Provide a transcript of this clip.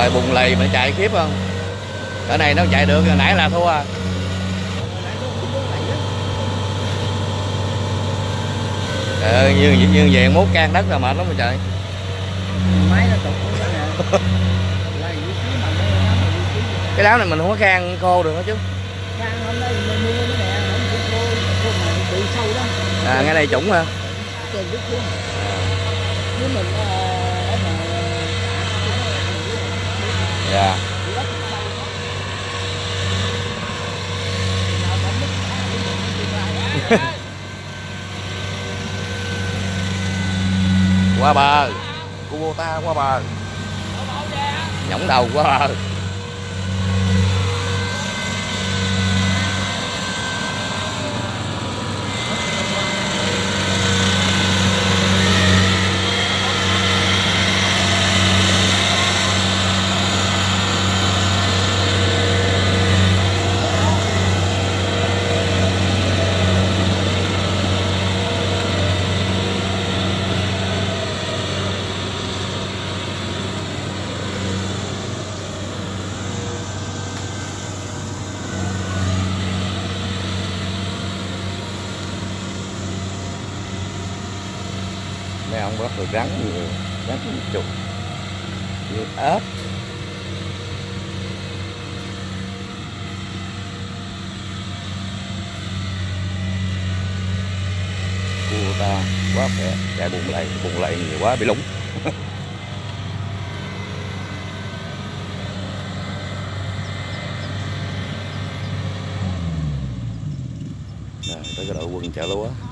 Trời, bùng lầy mà chạy khiếp không? Cỡ này nó chạy được, nãy là thua à. Như vậy mốt can đất là mệt lắm mà trời. Máy nó tụt nè. Cái đám này mình không có can khô được hết chứ. Can hôm nay mình mưa nó nè, không có khô, khô mà bị sâu đó. À, ngay đây trũng hả? Nếu mình dạ. Qua bờ, Kubota qua bờ. Nhõng đầu qua bờ. Mấy ông rất là rắn nhiều, rắn chuột, nhiều ếch. Kubota quá khỏe, chạy bùng lầy nhiều quá bị lúng. Rồi tới cái đội quân chợ lúa.